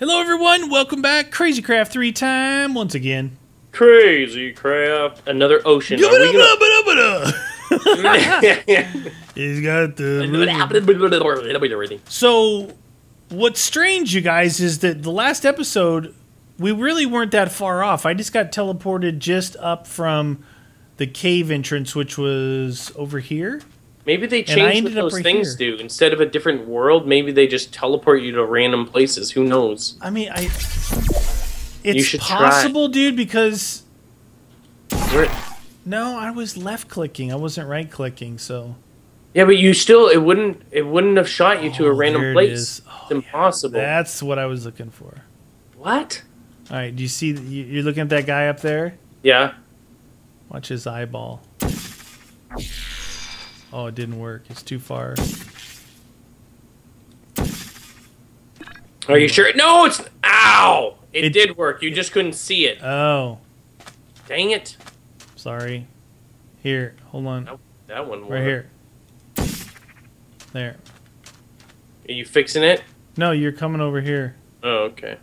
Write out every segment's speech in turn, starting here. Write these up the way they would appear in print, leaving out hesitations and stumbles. Hello everyone, welcome back. Crazy Craft 3 time once again. Crazy Craft, another ocean. He's got the... So, what's strange, you guys, is that the last episode, we really weren't that far off. I just got teleported just up from the cave entrance, which was over here. Maybe they changed what those things do. Instead of a different world, maybe they just teleport you to random places. Who knows? I mean, it's possible, dude, because... No, I was left-clicking. I wasn't right-clicking, so... Yeah, but you still... It wouldn't have shot you to a random place. It's impossible. That's what I was looking for. What? All right, do you see... You're looking at that guy up there? Yeah. Watch his eyeball. Oh, it didn't work. It's too far. Are you sure? No, it's... Ow! It did work. You just couldn't see it. Oh. Dang it. Sorry. Here, hold on. Nope, that one worked. Right here. There. Are you fixing it? No, you're coming over here. Oh, okay.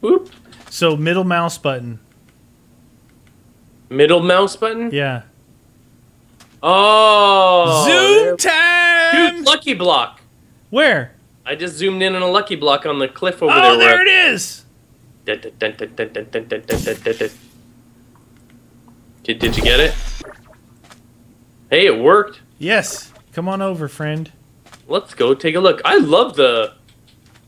Whoop. So, middle mouse button. Middle mouse button? Yeah. Oh! Zoom time! Dude, lucky block! Where? I just zoomed in on a lucky block on the cliff over there. Oh, there it is! Did you get it? Hey, it worked. Yes. Come on over, friend. Let's go take a look. I love the...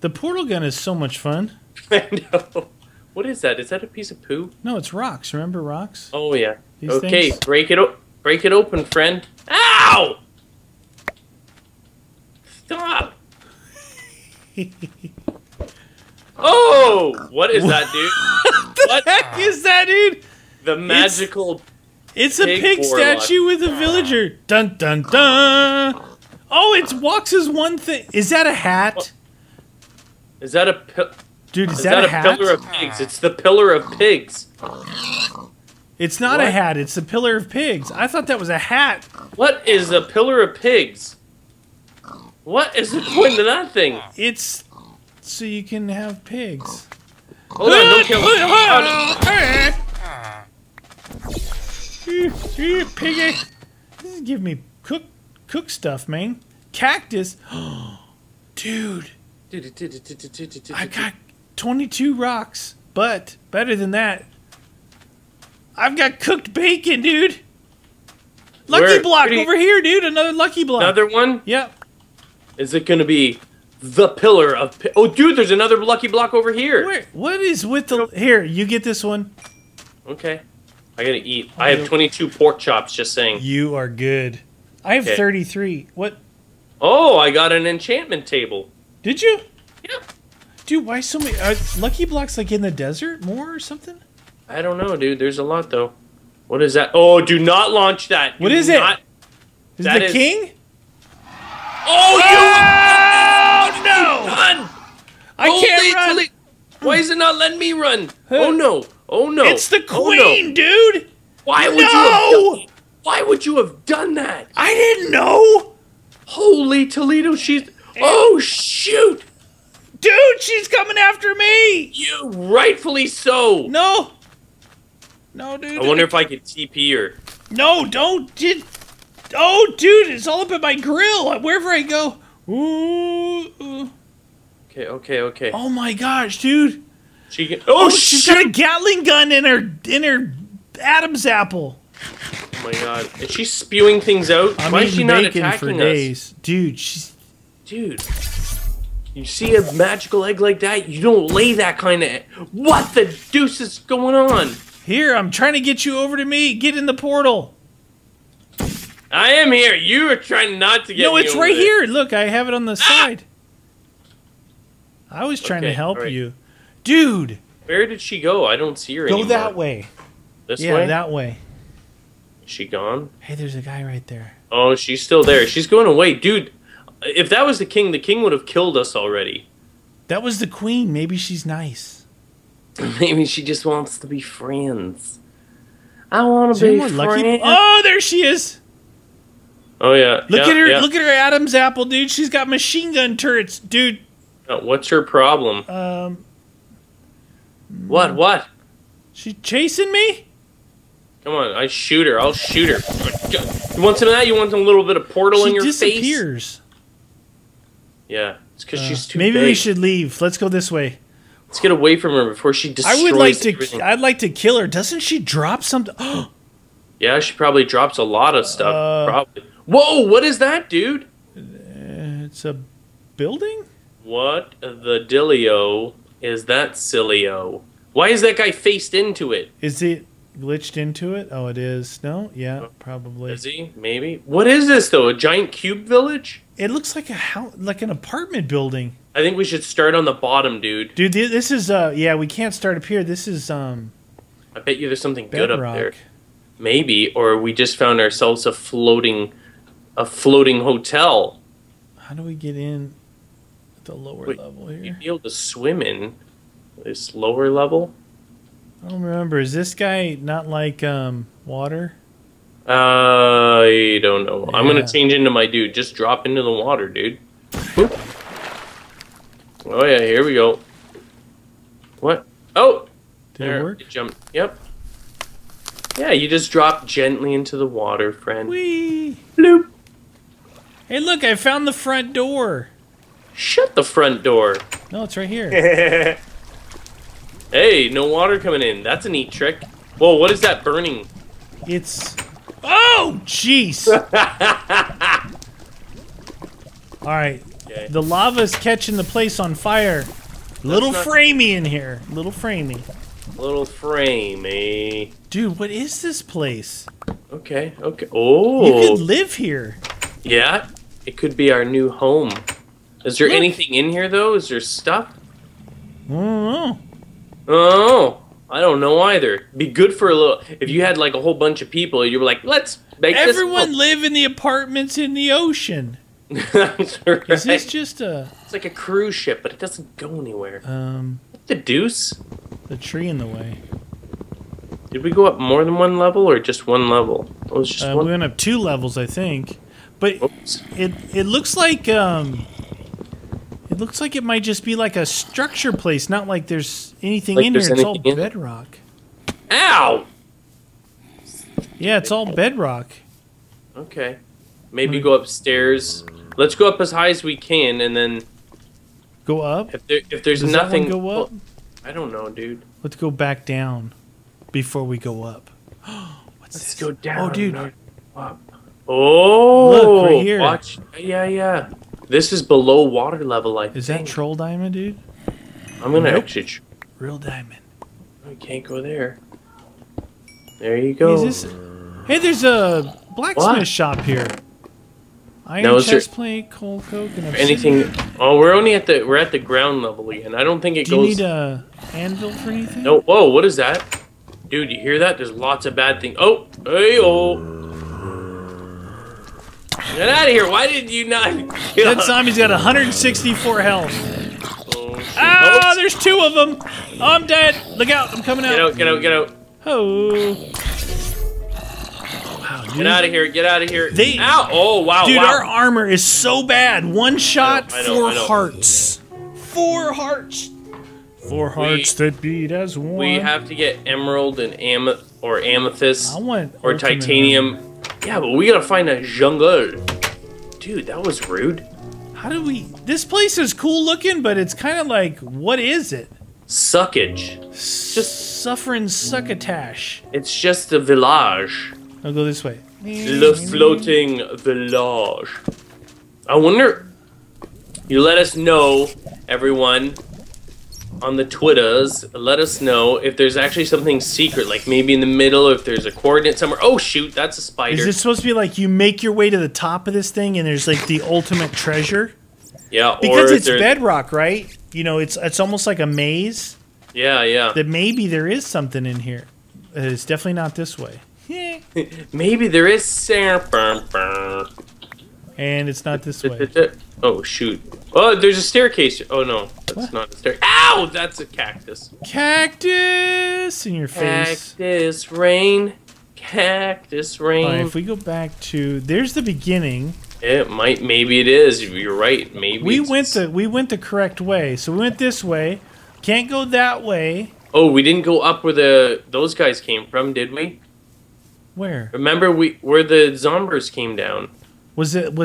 The portal gun is so much fun. I know. What is that? Is that a piece of poo? No, it's rocks. Remember rocks? Oh, yeah. These okay, things? Break it up. Break it open, friend. Ow! Stop! Oh! What is that, dude? What the heck is that, dude? The magical It's a pig statue with a villager. Dun, dun, dun! Oh, it walks as one thing. Is that a hat? What? Is that a... Dude, is that a hat? Pillar of pigs. It's the pillar of pigs. It's not a hat. It's a pillar of pigs. I thought that was a hat. What is a pillar of pigs? What is the point of that thing? It's so you can have pigs. Hold on, don't kill me. Piggy. This is giving me cook stuff, man. Cactus. Dude. I got 22 rocks, but better than that. I've got cooked bacon, dude. Lucky block over here, dude. Another lucky block. Another one? Yep. Is it going to be the pillar of... Oh, dude, there's another lucky block over here. Where? What is with the... Here, you get this one. Okay. I got to eat. I have 22 pork chops, just saying. You are good. I have 33. What? Oh, I got an enchantment table. Did you? Yep. Dude, why so many... Are lucky blocks like in the desert more or something? I don't know, dude. There's a lot, though. What is that? Oh, do not launch that. What is it? Is it the king? Oh, you! No! I can't run. Why is it not letting me run? Oh, no. Oh, no. It's the queen, dude. Why would you? Why would you have done that? I didn't know. Holy Toledo, she's... Oh, shoot. Dude, she's coming after me. You rightfully so. No. No, dude. I wonder if I could TP her. No, don't. Oh, dude, it's all up at my grill. Wherever I go. Ooh. Okay, okay, okay. Oh my gosh, dude. She can... Oh, she's got a Gatling gun in her Adam's apple. Oh my god, is she spewing things out? Why is she not attacking us? Dude, she's... Dude. You see a magical egg like that? You don't lay that kind of... What the deuce is going on? Here, I'm trying to get you over to me. Get in the portal. I am here. You are trying not to get me it's over right there. Here. Look, I have it on the side. I was trying to help you. Dude. Where did she go? I don't see her anymore. Go that way. This way? Yeah, that way. Is she gone? Hey, there's a guy right there. Oh, she's still there. She's going away. Dude, if that was the king would have killed us already. That was the queen. Maybe she's nice. Maybe she just wants to be friends. I want to be friends. Oh, there she is. Oh yeah. Look at her. Look at her Adam's apple, dude. She's got machine gun turrets, dude. What's her problem? What? What? She chasing me? Come on, I shoot her. I'll shoot her. You want some of that? You want a little bit of Portal in your face? She disappears. Yeah, it's because she's too big. Maybe we should leave. Let's go this way. Let's get away from her before she destroys everything. I'd like to kill her. Doesn't she drop something? Yeah, she probably drops a lot of stuff. Probably. Whoa, what is that, dude? It's a building? What the dillio is that silly-o? Why is that guy faced into it? Is it glitched into it? Oh, it is. No? Yeah, probably. Is he? Maybe. What is this, though? A giant cube village? It looks like a house, like an apartment building. I think we should start on the bottom, dude. Dude, this is, yeah, we can't start up here. This is, I bet you there's something bedrock. Good up there. Maybe, or we just found ourselves a floating hotel. How do we get in at the lower level here? You'd be able to swim in this lower level? I don't remember. Is this guy not like water? I don't know. Yeah. I'm going to change into my dude. Just drop into the water, dude. Boop. Oh, yeah. Here we go. What? Oh! Did it work? Jump. Yep. Yeah, you just drop gently into the water, friend. Whee! Bloop. Hey, look. I found the front door. Shut the front door. No, it's right here. Hey, no water coming in. That's a neat trick. Whoa, what is that burning? It's... Oh, jeez! Alright. Okay. The lava's catching the place on fire. Little framey in here. Little framey. Little framey. Dude, what is this place? Okay, okay. Oh! You could live here. Yeah? It could be our new home. Is there anything in here, though? Is there stuff? I don't know. Oh, I don't know either. Be good for a little. If you had like a whole bunch of people, you were like, let's make everyone live in the apartments in the ocean. That's right. Is this just a? It's like a cruise ship, but it doesn't go anywhere. What the deuce? The tree in the way. Did we go up more than one level or just one level? It was just one. We went up two levels, I think. But it looks like It looks like it might just be like a structure place, not like there's anything in here. It's all bedrock. Ow! Yeah, it's all bedrock. Okay. Maybe go upstairs. Let's go up as high as we can and then... Go up? If there's nothing... Go up? Well, I don't know, dude. Let's go back down before we go up. What's this? Let's go down. Oh, dude. Up. Oh! Look, right here. Watch. Yeah, yeah. This is below water level, I think. Is that troll diamond, dude? I'm going to actually... Real diamond. I can't go there. There you go. Hey, there's a blacksmith shop here. Iron chest plate, cold coke, and anything... Oh, we're only at the... We're at the ground level again. I don't think it goes... Do you need a anvil for anything? No. Whoa, what is that? Dude, you hear that? There's lots of bad things. Oh! Hey-oh! Get out of here! Why did you not? That zombie's got 164 health. Oh, there's two of them. Oh, I'm dead. Look out! I'm coming out. Get out! Get out! Get out! Oh! Wow, dude. Get out of here! Get out of here! Ow! Oh wow! Dude, our armor is so bad. One shot, four hearts. 4 hearts. 4 hearts that beat as one. We have to get emerald and amethyst or titanium. Yeah, but we gotta find a jungle. Dude, that was rude. How do we... This place is cool looking, but it's kind of like, what is it? Suckage. Just suffering succotash. It's just a village. I'll go this way. The floating village. I wonder... You let us know, everyone, on the Twitters. Let us know if there's actually something secret, like maybe in the middle, if there's a coordinate somewhere. Oh, shoot, that's a spider. Is this supposed to be like you make your way to the top of this thing and there's like the ultimate treasure? Yeah, because it's bedrock, right? You know, it's almost like a maze. Yeah, yeah. That maybe there is something in here. It's definitely not this way. Maybe there is... And it's not this way. Oh, shoot. Oh, there's a staircase. Oh, no. That's not a staircase. Ow! That's a cactus. Cactus in your face. Cactus rain. Cactus rain. All right, if we go back to... There's the beginning. It might, maybe it is. You're right. Maybe we went the correct way. So we went this way. Can't go that way. Oh, we didn't go up where those guys came from, did we? Where? Remember where the zombies came down. Was that it? It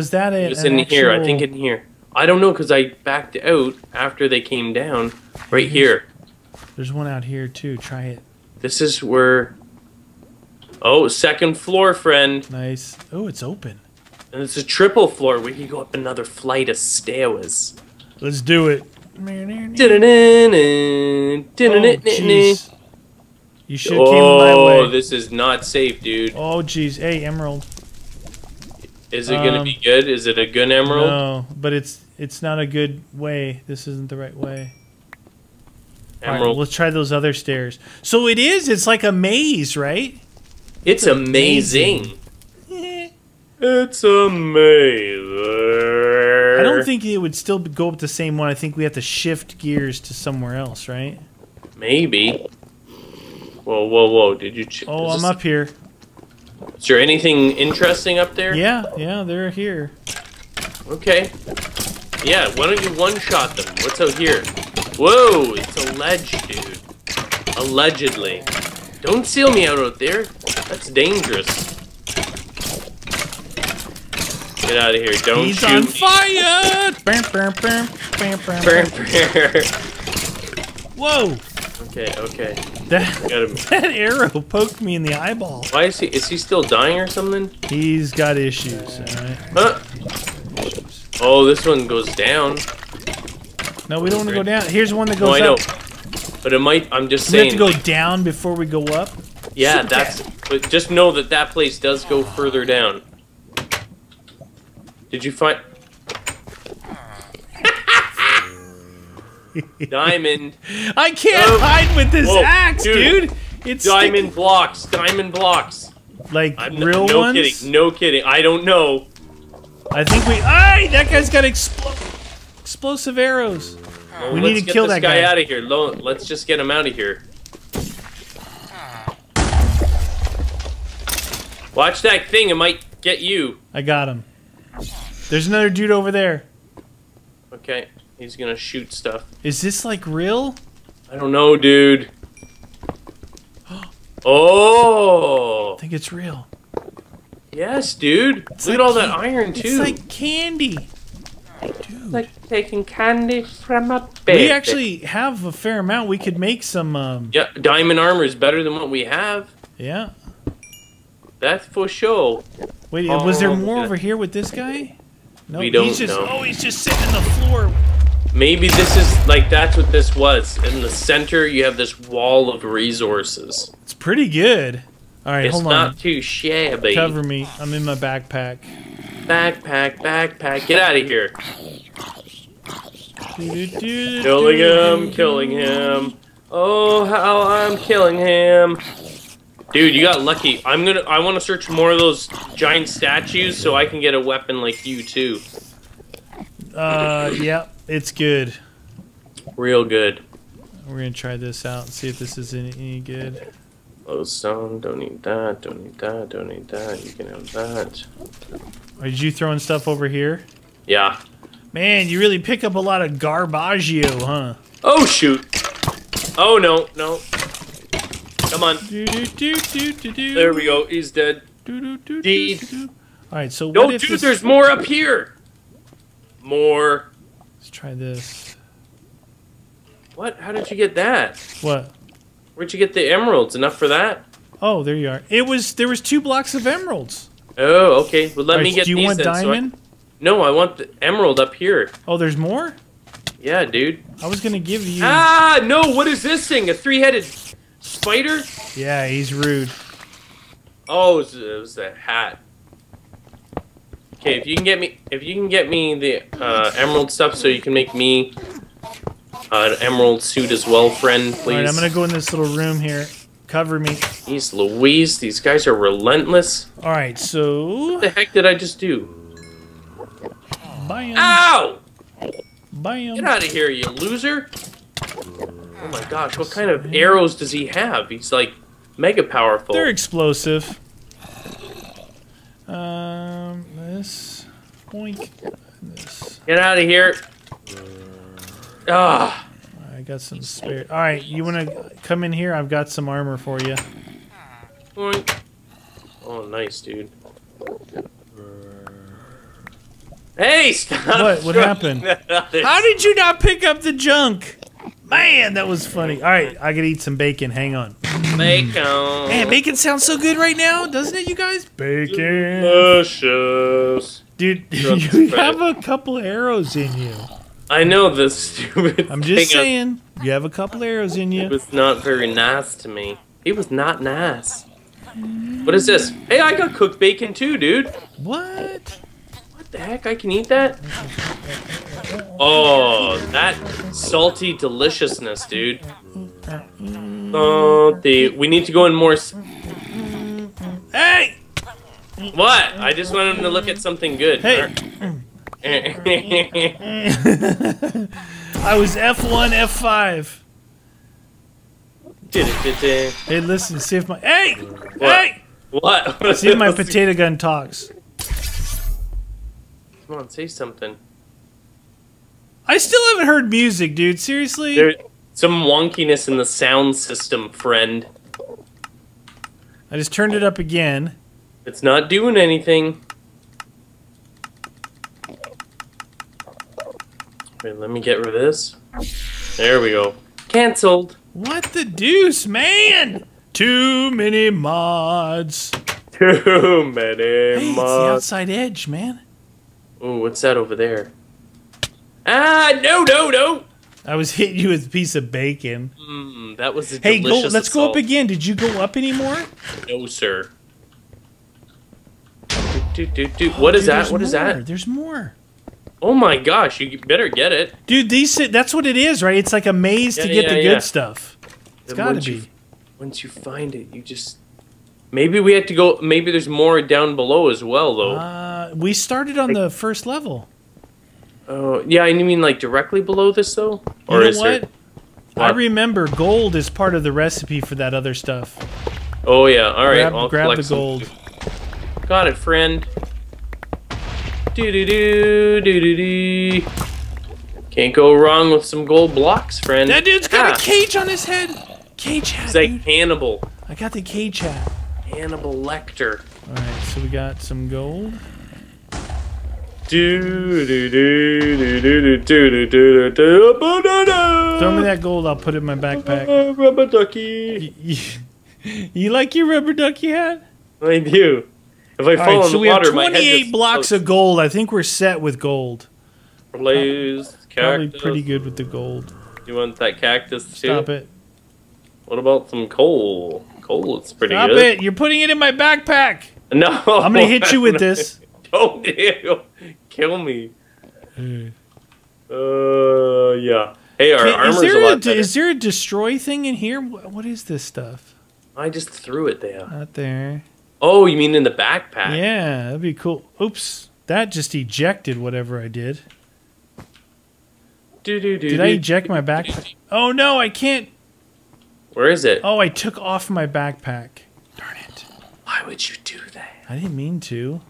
was in actual... here. I think in here. I don't know because I backed out after they came down. Right here. There's one out here too. Try it. This is where. Oh, second floor, friend. Nice. Oh, it's open. And it's a triple floor. We can go up another flight of stairs. Let's do it. Oh, you should have came my way. Oh, this is not safe, dude. Oh, jeez. Hey, emerald. Is it gonna be good? Is it a good emerald? No, but it's not a good way. This isn't the right way. Emerald. All right, let's try those other stairs. So it is. It's like a maze, right? It's amazing. It's amazing. I don't think it would still go up the same one. I think we have to shift gears to somewhere else, right? Maybe. Whoa, whoa, whoa. Did you... Oh, I'm up here. Is there anything interesting up there? Yeah, yeah, they're here. Okay. Yeah, why don't you one-shot them? What's out here? Whoa, it's a ledge, dude. Allegedly. Don't seal me out there. That's dangerous. Get out of here! Don't He's shoot! He's on fire! Bam, bam, bam, bam, bam, bam, bam. Whoa! Okay, okay. That arrow poked me in the eyeball. Why is he? Is he still dying or something? He's got issues. All right. Huh? Oh, this one goes down. No, we don't want to go down. Here's one that goes up. I know, but it might. I'm just saying. We have to go down before we go up. Yeah, that's. But just know that that place does go further down. Did you find... Diamond. I can't hide with this axe, dude. It's diamond blocks. Diamond blocks. Like real ones? No kidding. No kidding. I don't know. I think we... Ay, that guy's got explosive arrows. Well, we need to kill that guy. Let's get this guy out of here. Let's just get him out of here. Watch that thing. It might get you. I got him. There's another dude over there. Okay, he's gonna shoot stuff. Is this like real? I don't know, dude. Oh! I think it's real. Yes, dude. Look at all that iron, too. It's like candy. Dude. Like taking candy from a baby. We actually have a fair amount. We could make some... Yeah, diamond armor is better than what we have. Yeah. That's for sure. Wait, was there more over here with this guy? No, we don't know. Oh, he's just sitting on the floor. Maybe this is, like, that's what this was. In the center, you have this wall of resources. It's pretty good. All right, hold on. It's not too shabby. Cover me. I'm in my backpack. Backpack, backpack. Get out of here. Killing him, killing him. Oh, how I'm killing him. Dude, you got lucky. I want to search more of those giant statues so I can get a weapon like you too. Yeah, it's good. Real good. We're gonna try this out and see if this is any good. Glowstone, don't need that. Don't need that. Don't need that. You can have that. Are you throwing stuff over here? Yeah. Man, you really pick up a lot of garbaggio, huh? Oh shoot! Oh no, no. Come on. There we go. He's dead. All right, so what if dude, there's more up here. More. Let's try this. What? How did you get that? What? Where'd you get the emeralds? Enough for that? Oh, there you are. There was 2 blocks of emeralds. Oh, okay. Well, let me get these. Do you want diamond? No, I want the emerald up here. Oh, there's more? Yeah, dude. I was gonna give you. Ah, no! What is this thing? A 3-headed. Spider? Yeah, he's rude. Oh, it was that hat. Okay, if you can get me the emerald stuff, so you can make me an emerald suit as well, friend. Please. All right, I'm gonna go in this little room here. Cover me. Jeez Louise, these guys are relentless. All right, so what the heck did I just do? Bam. Ow! Bam. Get out of here, you loser! Oh my gosh, what kind of arrows does he have? He's like mega powerful. They're explosive. This. Boink. Get out of here. Ah. I got some spare. All right, you want to come in here? I've got some armor for you. Boink. Oh, nice, dude. Hey, stop. What happened? How did you not pick up the junk? Man, that was funny. All right, I could eat some bacon. Hang on. Bacon. Man, bacon sounds so good right now, doesn't it, you guys? Bacon. Delicious. Dude, you have a couple arrows in you. I know this stupid I'm just saying, you have a couple arrows in you. It was not very nice to me. It was not nice. What is this? Hey, I got cooked bacon too, dude. What? What the heck? I can eat that? Oh, that salty deliciousness, dude. Salty. We need to go in more... Hey! What? I just wanted him to look at something good. Hey! I was F1, F5. Hey, listen, see if my... Hey! What? Hey! What? See if my potato gun talks. Come on, say something. I still haven't heard music, dude. Seriously? There's some wonkiness in the sound system, friend. I just turned it up again. It's not doing anything. Wait, let me get rid of this. There we go. Cancelled. What the deuce, man? Too many mods. Too many mods. It's the outside edge, man. Oh, what's that over there? Ah, no, no, no! I was hitting you with a piece of bacon. That was a delicious assault. Hey, let's go up again. Did you go up anymore? No, sir. What is that? What is that? There's more. Oh my gosh, you better get it. Dude, these that's what it is, right? It's like a maze to get the good stuff. It's gotta be. Once you find it, you just... Maybe we had to go... Maybe there's more down below as well, though. We started on the first level. Oh, yeah, I mean, like, directly below this, though? Or you know what? I remember gold is part of the recipe for that other stuff. Oh, yeah. All right. I'll grab the gold. Got it, friend. Doo-doo-doo, doo-doo-doo. Can't go wrong with some gold blocks, friend. That dude's got a cage on his head. Cage hat, dude. He's like Hannibal. I got the cage hat. Hannibal Lecter. All right, so we got some gold. Throw me that gold, I'll put it in my backpack. Rubber ducky. You like your rubber ducky hat? I do. If I fall in the water, my head just... So we have 28 blocks of gold. I think we're set with gold. Blaze, cactus. Probably pretty good with the gold. You want that cactus too? Stop it. What about some coal? Coal is pretty good. Stop it. You're putting it in my backpack. No. I'm going to hit you with this. Oh, damn. Kill me. Yeah. Hey, our armor's a lot better. Is there a destroy thing in here? What is this stuff? I just threw it there. Not there. Oh, you mean in the backpack? Yeah, that'd be cool. Oops. That just ejected whatever I did. Did I eject my backpack? Oh, no, I can't. Where is it? Oh, I took off my backpack. Darn it. Why would you do that? I didn't mean to.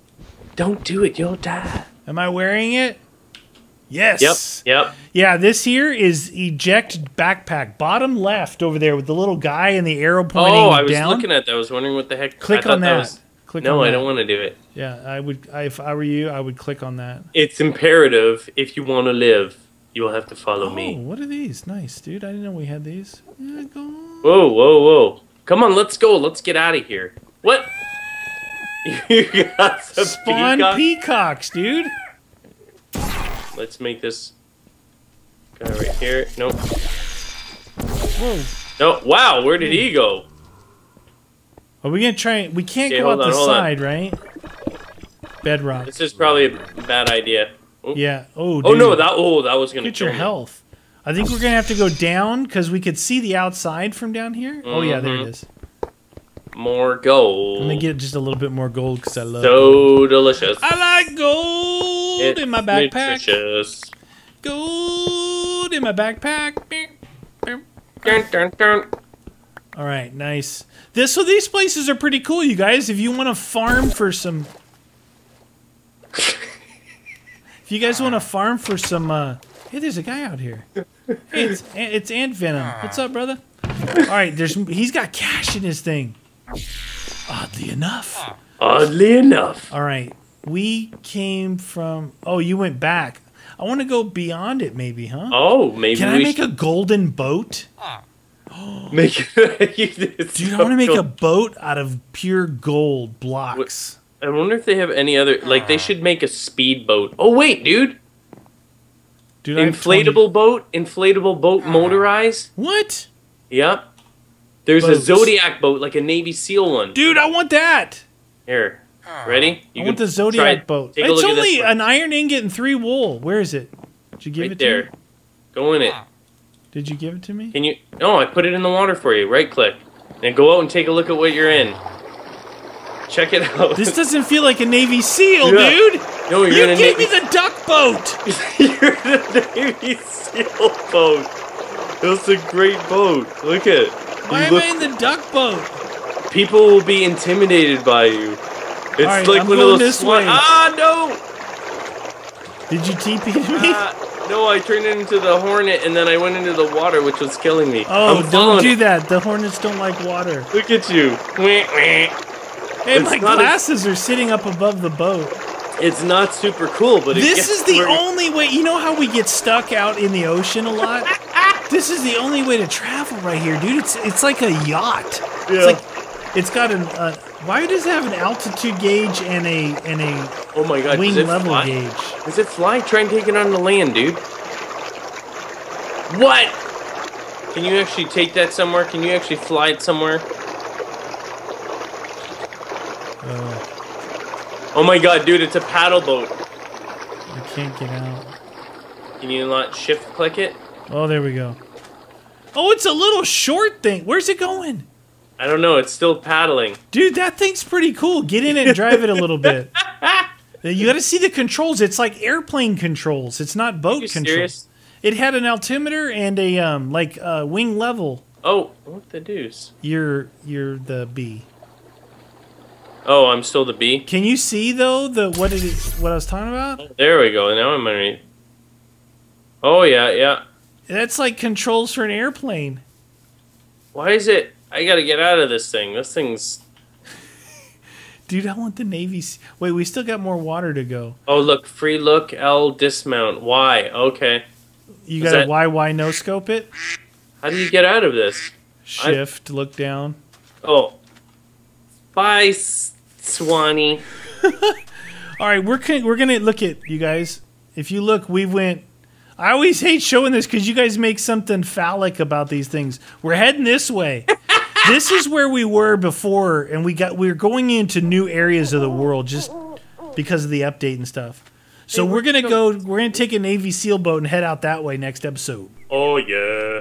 Don't do it, you'll die. Am I wearing it? Yes. Yep. Yeah, this here is eject backpack. Bottom left over there with the little guy and the arrow pointing down. Oh, I was looking at that. I was wondering what the heck. Click on that. No, I don't want to do it. Yeah, I would. If I were you, I would click on that. It's imperative. If you want to live, you'll have to follow me. What are these? Nice, dude. I didn't know we had these. Yeah, go on. Whoa, whoa, whoa. Come on, let's go. Let's get out of here. What? You got some spawn peacocks, dude. Let's make this guy right here. Nope. Whoa. No. Wow. Where did he go? Are we gonna try? We can't go out the side, right? Bedrock. This is probably a bad idea. Oh. Yeah. Oh. Dude. Oh no. That. Oh, that was gonna get your health. I think we're gonna have to go down because we could see the outside from down here. Mm-hmm. Oh yeah, there it is. More gold. Let me get just a little bit more gold because I love gold. So delicious. I like gold in my backpack. Nutritious. Gold in my backpack. Dun, dun, dun. All right, nice. So these places are pretty cool, you guys. If you want to farm for some... If you guys want to farm for some, hey, there's a guy out here. Hey, it's Ant Venom. What's up, brother? All right, he's got cash in his thing. Oddly enough. Oddly enough. All right, we came from. Oh, you went back. I want to go beyond it, maybe, huh? Oh, maybe. Can I make a golden boat? Dude, I want to make a boat out of pure gold blocks. I wonder if they have any other. Like, they should make a speedboat. Oh wait, dude. Inflatable boat, inflatable boat, motorized. What? Yep. There's a Zodiac boat, like a Navy SEAL one. Dude, I want that. Here, ready? I want the Zodiac boat. It's only an iron ingot and 3 wool. Where is it? Did you give it to me? Right there. Go in it. Did you give it to me? Can you? No, I put it in the water for you. Right click, and go out and take a look at what you're in. Check it out. This doesn't feel like a Navy SEAL, dude. No, you gave me the duck boat. You're the Navy SEAL boat. That's a great boat. Look at it. Why am I in the duck boat? People will be intimidated by you. It's like I'm going this way. Ah, no! Did you TP me? No, I turned into the hornet and then I went into the water, which was killing me. Oh, don't do that. The hornets don't like water. Look at you. Hey, my glasses are sitting up above the boat. It's not super cool, but this is the only way. You know how we get stuck out in the ocean a lot? This is the only way to travel right here, dude. It's like a yacht. Yeah. It's got an. Why does it have an altitude gauge and a oh my god, wing level gauge? Does it fly? Try and take it on the land, dude. What? Can you actually take that somewhere? Can you actually fly it somewhere? Oh my god, dude, it's a paddle boat. I can't get out. Can you not shift click it? Oh, there we go. Oh, it's a little short thing. Where's it going? I don't know. It's still paddling. Dude, that thing's pretty cool. Get in it and drive it a little bit. You got to see the controls. It's like airplane controls. It's not boat controls. Serious? It had an altimeter and a wing level. Oh, what the deuce? You're the bee. Oh, I'm still the bee. Can you see though what I was talking about? There we go. Now I'm underneath. Oh yeah. That's like controls for an airplane. Why is it? I gotta get out of this thing. This thing's. Dude, I want the Navy. Wait, we still got more water to go. Oh look, free look. L dismount. Y. Okay. You gotta Y no scope it. How do you get out of this? Shift. Look down. Oh. Bye. Swanee. All right, we're gonna look at you guys. If you look, we went. I always hate showing this because you guys make something phallic about these things. We're heading this way. This is where we were before, and we're going into new areas of the world just because of the update and stuff. So we're gonna take a Navy SEAL boat and head out that way next episode. Oh yeah.